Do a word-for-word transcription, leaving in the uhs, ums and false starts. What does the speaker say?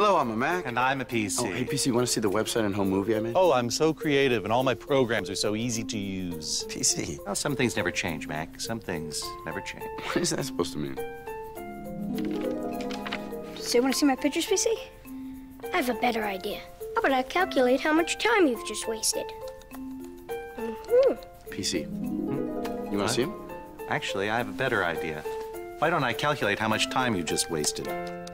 Hello, I'm a Mac. And I'm a P C. Oh, hey, P C, want to see the website and home movie I made? Oh, I'm so creative, and all my programs are so easy to use. P C. Well, some things never change, Mac. Some things never change. What is that supposed to mean? So you want to see my pictures, P C? I have a better idea. How about I calculate how much time you've just wasted? Mm-hmm. P C, hmm? You want to see him? Actually, I have a better idea. Why don't I calculate how much time you just wasted?